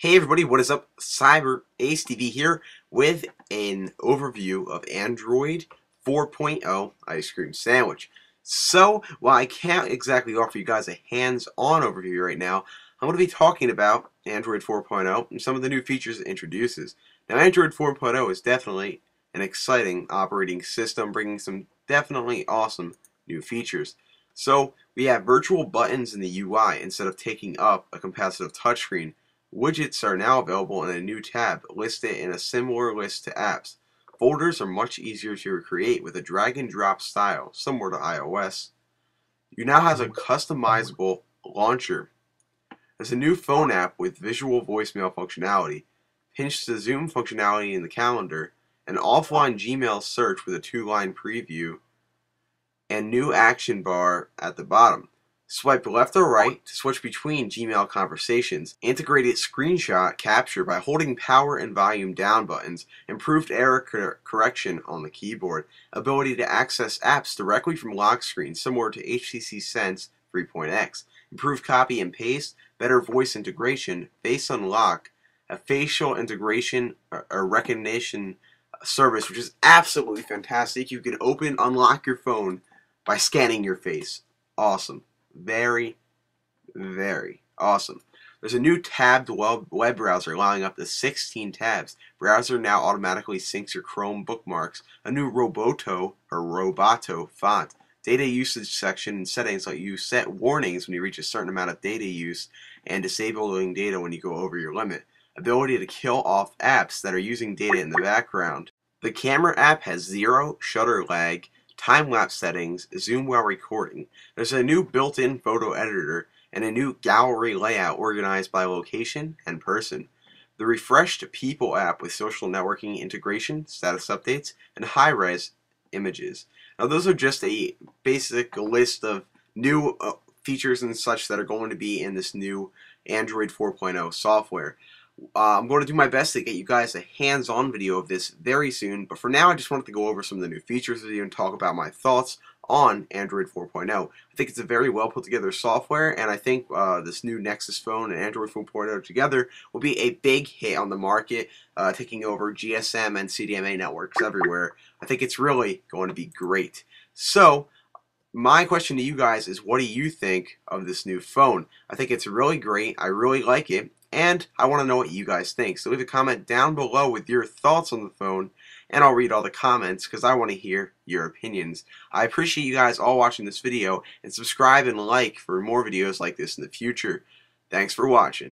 Hey everybody, what is up? CyberAceTV here with an overview of Android 4.0 Ice Cream Sandwich. So, while I can't exactly offer you guys a hands-on overview right now, I'm going to be talking about Android 4.0 and some of the new features it introduces. Now, Android 4.0 is definitely an exciting operating system, bringing some definitely awesome new features. So, we have virtual buttons in the UI instead of taking up a capacitive touchscreen. Widgets are now available in a new tab, listed in a similar list to apps. Folders are much easier to create with a drag and drop style, similar to iOS. You now have a customizable launcher. There's a new phone app with visual voicemail functionality, pinch to zoom functionality in the calendar, an offline Gmail search with a two-line preview, and new action bar at the bottom. Swipe left or right to switch between Gmail conversations, integrated screenshot capture by holding power and volume down buttons, improved error correction on the keyboard, ability to access apps directly from lock screen, similar to HTC Sense 3.x, improved copy and paste, better voice integration, Face Unlock, a facial integration or recognition service, which is absolutely fantastic. You can unlock your phone by scanning your face. Awesome. Very, very awesome. There's a new tabbed web browser allowing up to 16 tabs. Browser now automatically syncs your Chrome bookmarks. A new Roboto font. Data usage section and settings let you set warnings when you reach a certain amount of data use and disabling data when you go over your limit. Ability to kill off apps that are using data in the background. The camera app has zero shutter lag, time-lapse settings, zoom while recording. There's a new built-in photo editor and a new gallery layout organized by location and person. The refreshed People app with social networking integration, status updates, and high-res images. Now those are just a basic list of new features and such that are going to be in this new Android 4.0 software. I'm going to do my best to get you guys a hands-on video of this very soon, but for now I just wanted to go over some of the new features with you and talk about my thoughts on Android 4.0. I think it's a very well put together software, and I think this new Nexus phone and Android 4.0 together will be a big hit on the market, taking over GSM and CDMA networks everywhere. I think it's really going to be great. So, my question to you guys is, what do you think of this new phone? I think it's really great. I really like it. And I want to know what you guys think. So leave a comment down below with your thoughts on the phone, and I'll read all the comments because I want to hear your opinions. I appreciate you guys all watching this video, and subscribe and like for more videos like this in the future. Thanks for watching.